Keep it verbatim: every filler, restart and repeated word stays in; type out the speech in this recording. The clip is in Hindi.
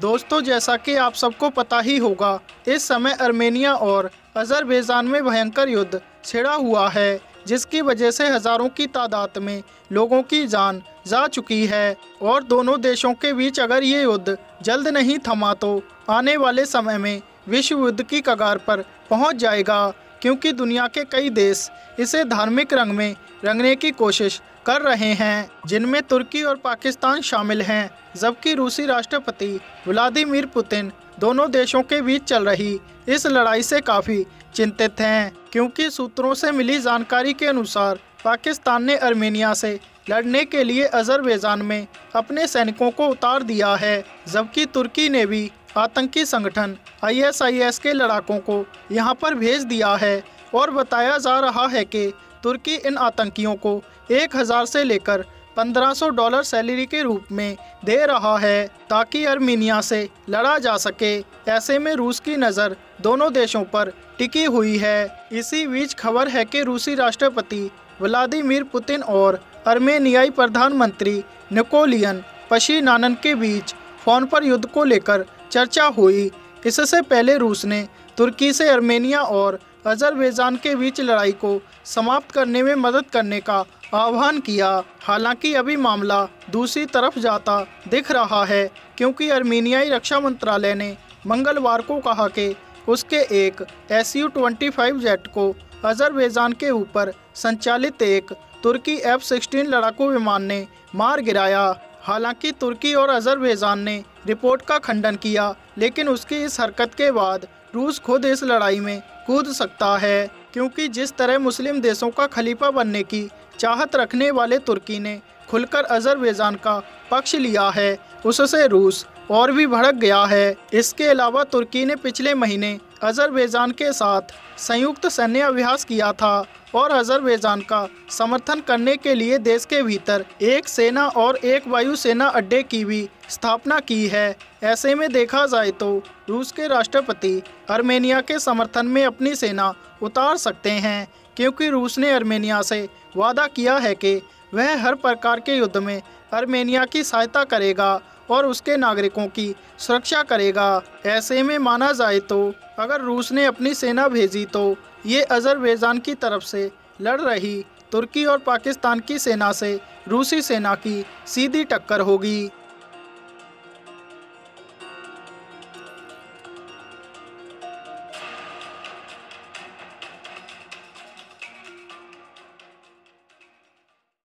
दोस्तों जैसा कि आप सबको पता ही होगा, इस समय आर्मेनिया और अजरबैजान में भयंकर युद्ध छिड़ा हुआ है, जिसकी वजह से हज़ारों की तादाद में लोगों की जान जा चुकी है। और दोनों देशों के बीच अगर ये युद्ध जल्द नहीं थमा तो आने वाले समय में विश्व युद्ध की कगार पर पहुंच जाएगा, क्योंकि दुनिया के कई देश इसे धार्मिक रंग में रंगने की कोशिश कर रहे हैं, जिनमें तुर्की और पाकिस्तान शामिल हैं। जबकि रूसी राष्ट्रपति व्लादिमीर पुतिन दोनों देशों के बीच चल रही इस लड़ाई से काफ़ी चिंतित हैं, क्योंकि सूत्रों से मिली जानकारी के अनुसार पाकिस्तान ने आर्मेनिया से लड़ने के लिए अजरबैजान में अपने सैनिकों को उतार दिया है, जबकि तुर्की ने भी आतंकी संगठन आईएसआईएस के लड़ाकों को यहां पर भेज दिया है। और बताया जा रहा है कि तुर्की इन आतंकियों को एक हज़ार से लेकर पंद्रह सौ डॉलर सैलरी के रूप में दे रहा है ताकि आर्मेनिया से लड़ा जा सके। ऐसे में रूस की नज़र दोनों देशों पर टिकी हुई है। इसी बीच खबर है कि रूसी राष्ट्रपति व्लादिमीर पुतिन और आर्मेनियाई प्रधानमंत्री निकोलियन पशीनान के बीच फ़ोन पर युद्ध को लेकर चर्चा हुई। इससे पहले रूस ने तुर्की से आर्मेनिया और अजरबैजान के बीच लड़ाई को समाप्त करने में मदद करने का आह्वान किया। हालांकि अभी मामला दूसरी तरफ जाता दिख रहा है, क्योंकि आर्मेनियाई रक्षा मंत्रालय ने मंगलवार को कहा कि उसके एक एसयू ट्वेंटी फाइव जेट को अजरबैजान के ऊपर संचालित एक तुर्की एफ सिक्सटीन लड़ाकू विमान ने मार गिराया। हालांकि तुर्की और अजरबैजान ने रिपोर्ट का खंडन किया, लेकिन उसकी इस हरकत के बाद रूस खुद इस लड़ाई में कूद सकता है, क्योंकि जिस तरह मुस्लिम देशों का खलीफा बनने की चाहत रखने वाले तुर्की ने खुलकर अजरबैजान का पक्ष लिया है, उससे रूस और भी भड़क गया है। इसके अलावा तुर्की ने पिछले महीने अजरबैजान के साथ संयुक्त सैन्य अभ्यास किया था और अजरबैजान का समर्थन करने के लिए देश के भीतर एक सेना और एक वायुसेना अड्डे की भी स्थापना की है। ऐसे में देखा जाए तो रूस के राष्ट्रपति आर्मेनिया के समर्थन में अपनी सेना उतार सकते हैं, क्योंकि रूस ने आर्मेनिया से वादा किया है कि वह हर प्रकार के युद्ध में आर्मेनिया की सहायता करेगा और उसके नागरिकों की सुरक्षा करेगा। ऐसे में माना जाए तो अगर रूस ने अपनी सेना भेजी तो ये अजरबैजान की तरफ से लड़ रही तुर्की और पाकिस्तान की सेना से रूसी सेना की सीधी टक्कर होगी।